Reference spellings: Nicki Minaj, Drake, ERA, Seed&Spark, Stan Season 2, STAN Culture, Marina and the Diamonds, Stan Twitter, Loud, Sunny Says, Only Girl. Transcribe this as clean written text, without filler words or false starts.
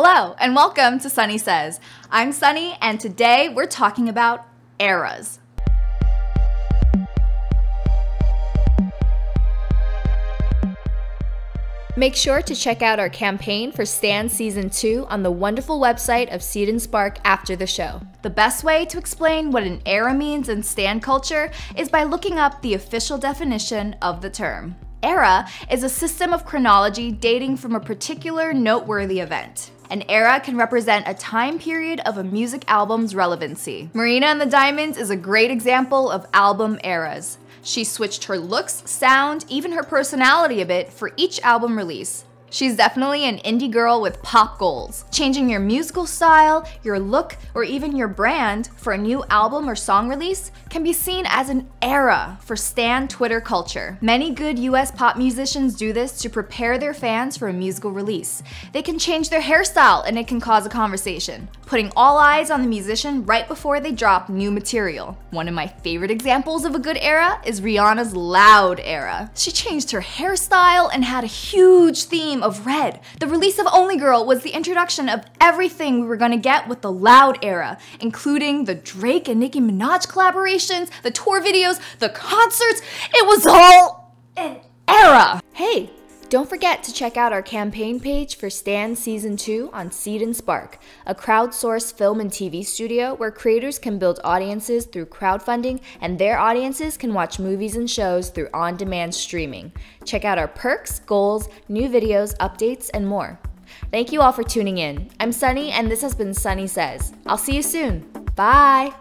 Hello and welcome to Sunny Says. I'm Sunny and today we're talking about eras. Make sure to check out our campaign for Stan Season 2 on the wonderful website of Seed&Spark after the show. The best way to explain what an era means in Stan culture is by looking up the official definition of the term. Era is a system of chronology dating from a particular noteworthy event. An era can represent a time period of a music album's relevancy. Marina and the Diamonds is a great example of album eras. She switched her looks, sound, even her personality a bit for each album release. She's definitely an indie girl with pop goals. Changing your musical style, your look, or even your brand for a new album or song release can be seen as an era for Stan Twitter culture. Many good US pop musicians do this to prepare their fans for a musical release. They can change their hairstyle and it can cause a conversation, putting all eyes on the musician right before they drop new material. One of my favorite examples of a good era is Rihanna's Loud era. She changed her hairstyle and had a huge theme of red. The release of Only Girl was the introduction of everything we were going to get with the Loud era, including the Drake and Nicki Minaj collaborations, the tour videos, the concerts. It was all an era. Hey, don't forget to check out our campaign page for Stan Season 2 on Seed&Spark, a crowdsourced film and TV studio where creators can build audiences through crowdfunding and their audiences can watch movies and shows through on-demand streaming. Check out our perks, goals, new videos, updates, and more. Thank you all for tuning in. I'm Sunny and this has been Sunny Says. I'll see you soon. Bye!